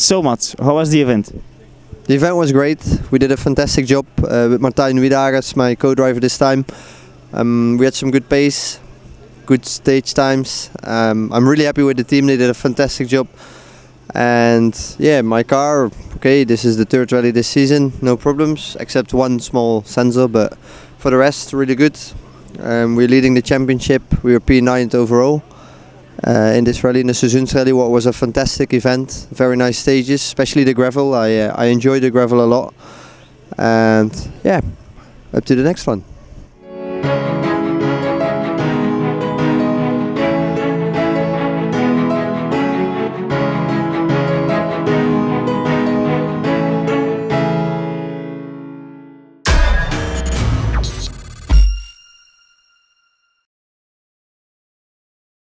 So much. How was the event? The event was great. We did a fantastic job with Martijn Wydaeghe, my co-driver this time. We had some good pace, good stage times. I'm really happy with the team. They did a fantastic job. And yeah, my car, okay, this is the third rally this season, no problems, except one small sensor, but for the rest, really good. We're leading the championship. We were P9 overall. In this rally, in the Sezoensrally, what was a fantastic event, very nice stages, especially the gravel. I enjoyed the gravel a lot, and yeah, up to the next one.